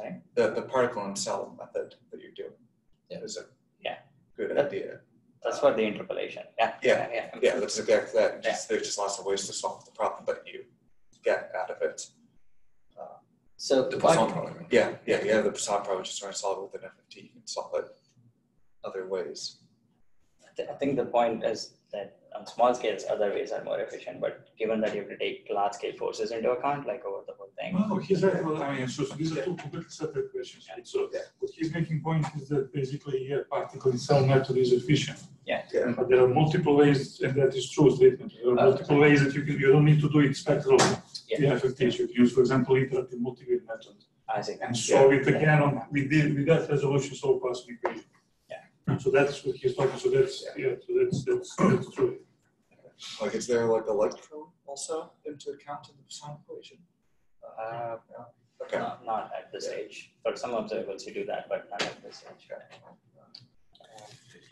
Uh, the, the particle in cell method that you're doing yeah. is a yeah. good that, idea. That's for the interpolation. Yeah. Yeah. Yeah. yeah that's exactly that. Just, yeah. There's just lots of ways to solve the problem that you get out of it. Uh, so the Poisson problem. Yeah. Yeah. Yeah. The Poisson problem. Just trying to solve it with an F F T. You can solve it other ways. I, th I think the point is that on small scales, other ways are more efficient. But given that you have to take large scale forces into account, like over the whole thing. No, no, he's right. Well, I mean, so, so these are two completely separate questions. Yeah. So yeah. what he's making point is that basically, yeah, particle in cell method is efficient. Yeah. yeah. But there are multiple ways, and that is true statement. There are uh, multiple ways that you can. You don't need to do it spectral. Yeah. yeah. You can use, for example, iterative multivariate method. I think. And so yeah. it again, on, we did with that resolution solve Poisson equation. So that's what he's talking. So that's yeah. yeah so that's that's, that's true. Like, is there like electron also into account in the Poisson equation? Uh, no. Okay. Not, not at this yeah. stage. But some observables you do that, but not at this stage.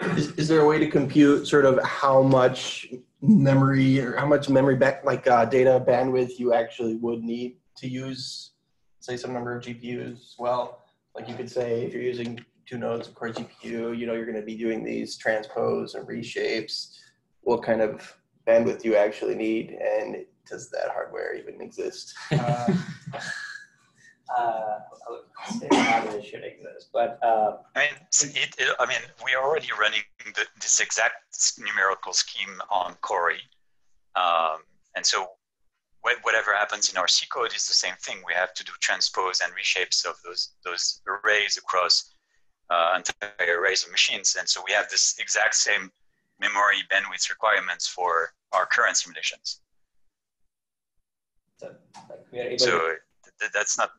Right? Is, is there a way to compute sort of how much memory or how much memory back like uh, data bandwidth you actually would need to use, say, some number of G P Us? Well, like you could say if you're using two nodes of Cori G P U, you know, you're going to be doing these transpose and reshapes, what kind of bandwidth do you actually need, and does that hardware even exist? Uh, uh, I would say hardware should exist, but uh, I mean, it, it, I mean, we are already running the, this exact numerical scheme on Cori, um, and so whatever happens in our C code is the same thing. We have to do transpose and reshapes of those those arrays across uh, entire arrays of machines, and so we have this exact same memory bandwidth requirements for our current simulations. So, like, we are able so to... th that's not.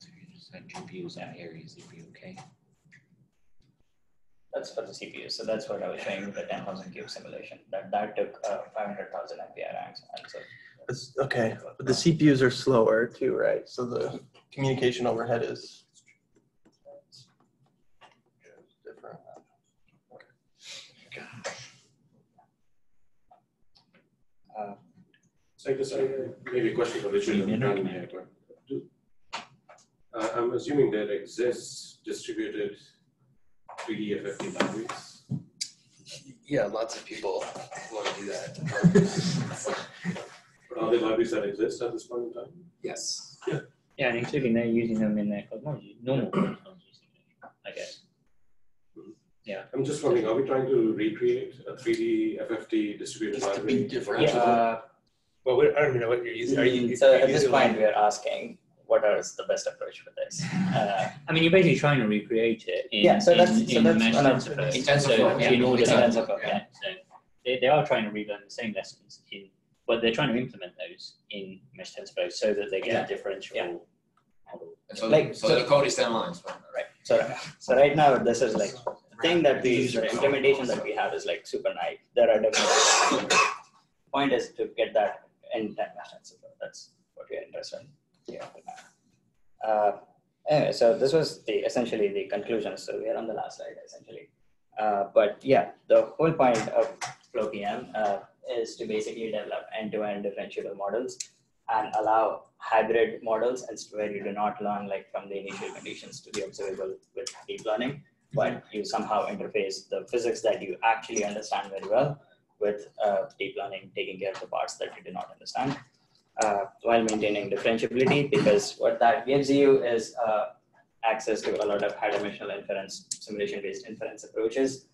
So you just had G P Us out here. Is it okay? That's for the C P U. So that's what I was saying with the ten thousand cube simulation. That that took uh, five hundred thousand M P R. So that's, okay, but the C P Us are slower too, right? So the communication overhead is different. Uh, so I guess I maybe a question for the children. Uh, I'm assuming there exists distributed three D F F T libraries. Yeah, lots of people want to do that. But are there libraries that exist at this point in time? Yes. Yeah. Yeah, and including they're using them in their cosmology, normal cosmology, I guess. Yeah. I'm just wondering, are we trying to recreate a three D F F T distributed it's library? It's different. Yeah. Uh, well, I don't even know what you're using. Are you, so are you at this point, we are asking, what is the best approach for this? Uh, I mean, you're basically trying to recreate it in, yeah, so that's, in, so in that's Mesh TensorFlow. In TensorFlow, yeah. In order TensorFlow, yeah. yeah. So they, they are trying to relearn the same lessons, in, but they're trying to implement those in Mesh TensorFlow so that they get yeah. a differential yeah. model. So, like, so, so the code is ten lines. Right. So, so right now, this is like, the thing that the sort of implementation that we have is like super nice. There are definitely point is to get that in Dark Matter. That's what we're interested in. Yeah. Uh, anyway, so this was the essentially the conclusion. So we are on the last slide essentially. Uh, but yeah, the whole point of FlowPM uh, is to basically develop end-to-end differentiable models and allow hybrid models, and where you do not learn like from the initial conditions to be observable with deep learning, but you somehow interface the physics that you actually understand very well with uh, deep learning taking care of the parts that you do not understand, uh, while maintaining differentiability, because what that gives you is uh, access to a lot of high-dimensional inference, simulation-based inference approaches.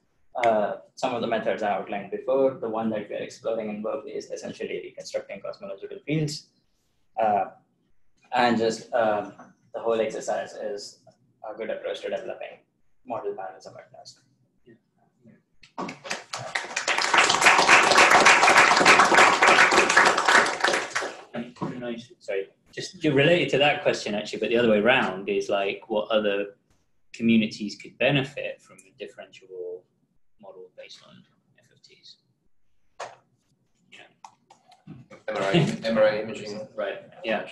Uh, some of the methods I outlined before, the one that we're exploring in Berkeley is essentially reconstructing cosmological fields. Uh, and just uh, the whole exercise is a good approach to developing model patterns of N E R S C. Yeah. Yeah. Sorry, just related to that question actually, but the other way around is like what other communities could benefit from a differentiable model based on F F Ts. Yeah. M R I, M R I imaging. Right, yeah.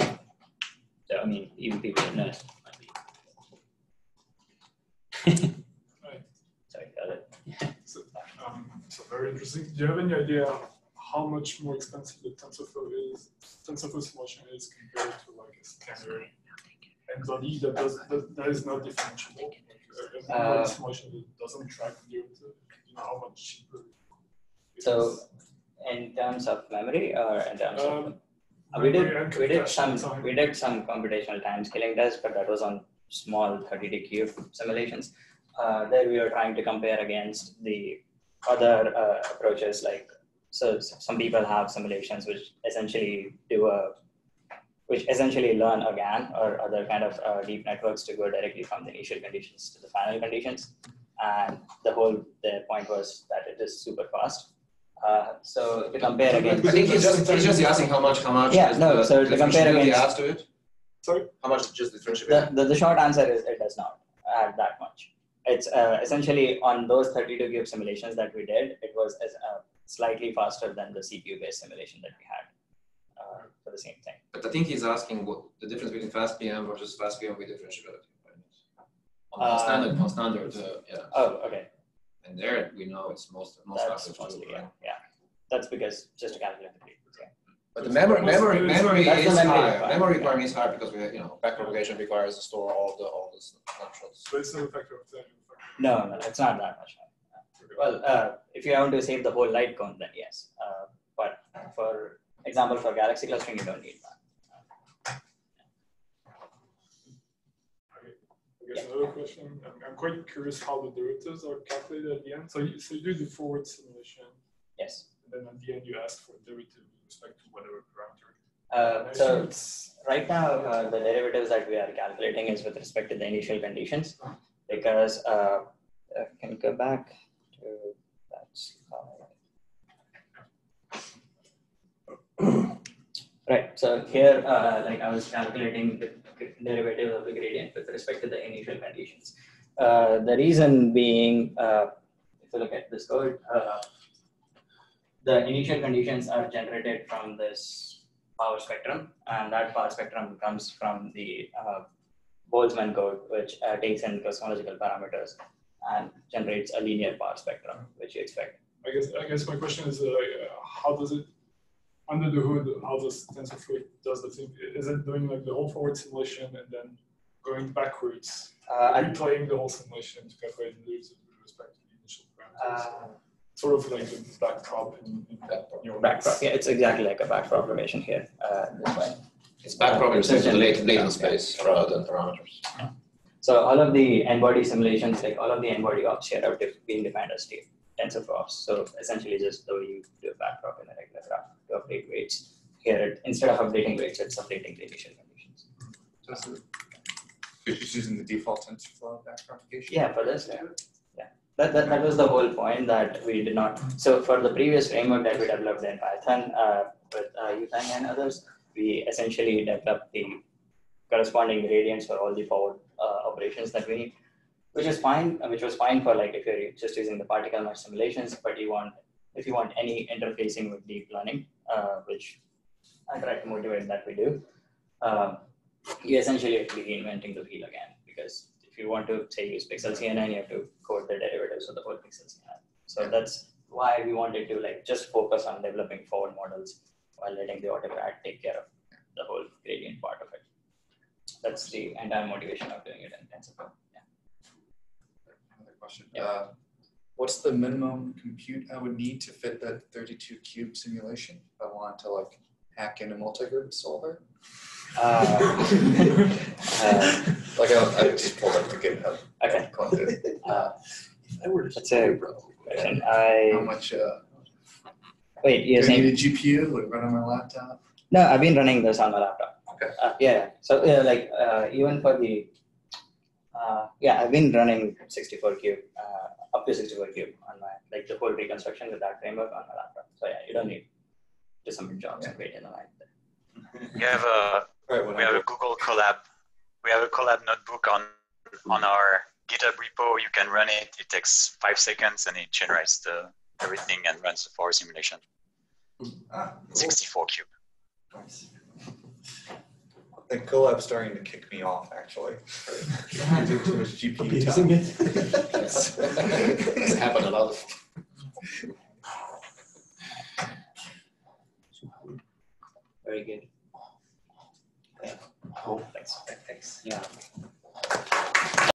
So, I mean, even people at N E R S C. Right. Sorry, got it. Yeah. So, um, so very interesting. Do you have any idea how much more expensive the TensorFlow is, TensorFlow solution is compared to like a standard N-body that does that, that is not differentiable? Like a uh, solution that doesn't track derivative. You know how much cheaper? So, in terms of memory, or in terms um, of uh, we did we did some time. we did some computational time scaling tests, but that was on small thirty D cube simulations. Uh, there we were trying to compare against the other uh, approaches, like, so some people have simulations which essentially do a, which essentially learn a GAN or other kind of uh, deep networks to go directly from the initial conditions to the final conditions. And the whole, the point was that it is super fast. Uh, so to compare against- I think he's just, he's just asking how much, how much yeah, is no, the, so to compare against to it. Sorry? How much just differentiable? The, the, the short answer is it does not add that much. It's uh, essentially on those thirty-two cube simulations that we did, it was as, uh, slightly faster than the C P U-based simulation that we had uh, for the same thing. But I think he's asking what the difference between FastPM versus FastPM with differentiability. Right? On uh, standard, on standard, uh, yeah. Oh, okay. And there we know it's most, most faster. Mostly, yeah, right? Yeah. That's because just to calculate the difference, yeah. But the memory, memory, memory is higher. Memory requirement is higher because we, you know, backpropagation requires to store all the all the snapshots. So it's not a factor of ten. No, no, it's not that much higher. Well, uh, if you want to save the whole light cone, then yes. Uh, but for example, for galaxy clustering, you don't need that. Okay. I guess yeah. Another question. I'm, I'm quite curious how the derivatives are calculated at the end. So you, so you do the forward simulation. Yes. And then at the end, you ask for derivative with respect to whatever parameter. Uh, so it's, right now, uh, the derivatives that we are calculating is with respect to the initial conditions, because uh, I can go back to that slide. Right. So here, uh, like I was calculating the derivative of the gradient with respect to the initial conditions. Uh, the reason being, uh, if you look at this code. Uh, The initial conditions are generated from this power spectrum, and that power spectrum comes from the uh, Boltzmann code, which uh, takes in cosmological parameters and generates a linear power spectrum, which you expect. I guess I guess my question is, uh, how does it under the hood? How does TensorFlow does the thing? Is it doing like the whole forward simulation and then going backwards, uh, replaying the whole simulation to calculate the derivatives with respect to the initial parameters? Uh, Sort of like a backprop in, in your back prop. Yeah, it's exactly like a backpropagation here. Uh, this way. It's backpropagation to latent latent space yeah. rather than parameters. Yeah. So all of the N-body simulations, like all of the N-body ops here, have been defined as TensorFlow ops. So essentially, just the way you do a backprop in a regular graph to update weights, here it, instead of updating weights, it's updating the initial conditions. So you're just using the default TensorFlow backpropagation. Yeah, for this. Yeah. That, that, that was the whole point that we did not. So for the previous framework that we developed in Python uh, with uh, Yu Feng and others, we essentially developed the corresponding gradients for all the forward uh, operations that we need, which is fine, which was fine for like if you're just using the particle match simulations, but you want if you want any interfacing with deep learning, uh, which I try to motivate that we do, uh, you essentially have to be reinventing the wheel again because. You want to say use PixelCNN, you have to code the derivatives of the whole PixelCNN. So that's why we wanted to like just focus on developing forward models while letting the autograd take care of the whole gradient part of it. That's the entire motivation of doing it in TensorFlow. Yeah. Another question. Yeah. Uh, what's the minimum compute I would need to fit that thirty-two cube simulation if I wanted to like hack into multigrid solver? Uh, uh, like I, I just pulled up the GitHub. Okay. Uh, if I were to say, how much? Uh, wait, you're saying a G P U would run on my laptop? No, I've been running this on my laptop. Okay. Uh, yeah. So yeah, like uh, even for the uh, yeah, I've been running sixty-four cube uh, up to sixty-four cube on my like the whole reconstruction with that framework on my laptop. So yeah, you don't need to submit jobs and wait in the line. We have a we have a Google collab. We have a collab notebook on on our GitHub repo. You can run it. It takes five seconds and it generates the everything and runs the forward simulation. Ah, cool. sixty-four cube. Nice. The collab's starting to kick me off actually. I do too much G P U time. It? It's happened a lot. Very good. Yeah. Cool. Thanks. Thanks. Yeah.